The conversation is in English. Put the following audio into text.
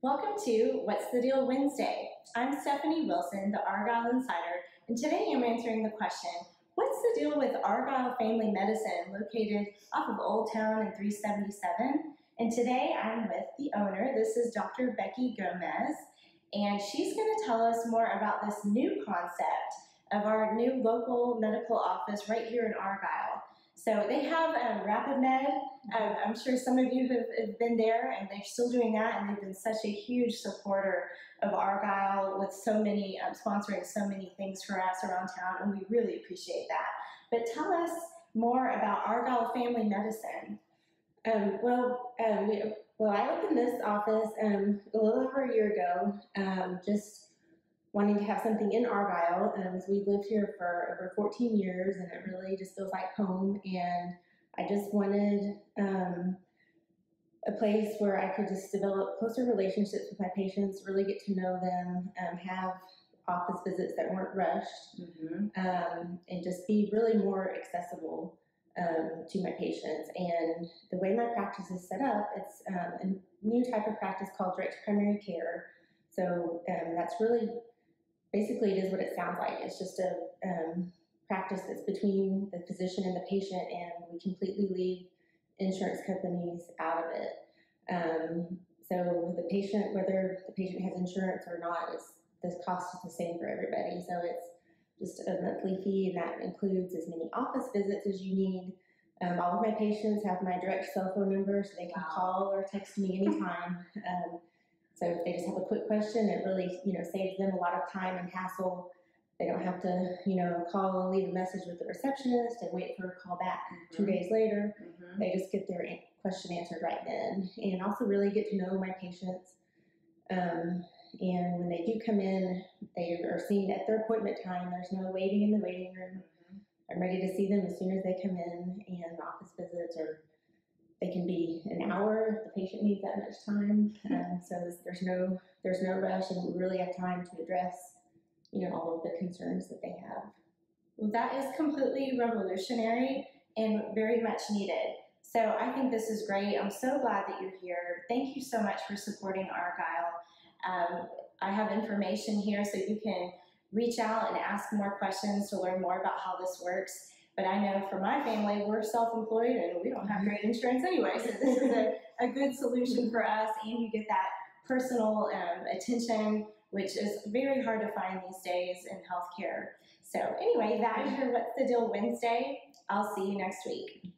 Welcome to What's the Deal Wednesday. I'm Stephanie Wilson, the Argyle Insider, and today I'm answering the question, what's the deal with Argyle Family Medicine located off of Old Town and 377? And today I'm with the owner. This is Dr. Becky Gomez, and she's going to tell us more about this new concept of our new local medical office right here in Argyle. So they have RapidMed. I'm sure some of you have been there, and they're still doing that, and they've been such a huge supporter of Argyle with so many, sponsoring so many things for us around town, and we really appreciate that. But tell us more about Argyle Family Medicine. Well, I opened this office a little over a year ago, just wanting to have something in Argyle, as we've lived here for over 14 years, and it really just feels like home, and I just wanted a place where I could just develop closer relationships with my patients, really get to know them, have office visits that weren't rushed, and just be really more accessible to my patients. And the way my practice is set up, it's a new type of practice called Direct Primary Care. So that's really, basically it is what it sounds like. It's just a practice that's between the physician and the patient, and we completely leave insurance companies out of it. So the patient, whether the patient has insurance or not, the cost is the same for everybody. So it's just a monthly fee, and that includes as many office visits as you need. All of my patients have my direct cell phone number, so they can call or text me anytime. So if they just have a quick question, it really, saves them a lot of time and hassle. They don't have to, call and leave a message with the receptionist and wait for a call back 2 days later. They just get their question answered right then, and also really get to know my patients. And when they do come in, they are seen at their appointment time. There's no waiting in the waiting room. I'm ready to see them as soon as they come in, and the office visits are, they can be an hour if the patient needs that much time. So there's no rush, and we really have time to address all of the concerns that they have. Well, that is completely revolutionary and very much needed. So I think this is great. I'm so glad that you're here. Thank you so much for supporting Argyle. I have information here so you can reach out and ask more questions to learn more about how this works. But I know for my family, we're self-employed and we don't have great insurance anyway. So this is a good solution for us, and you get that personal attention, which is very hard to find these days in healthcare. So anyway, that is your What's the Deal Wednesday. I'll see you next week.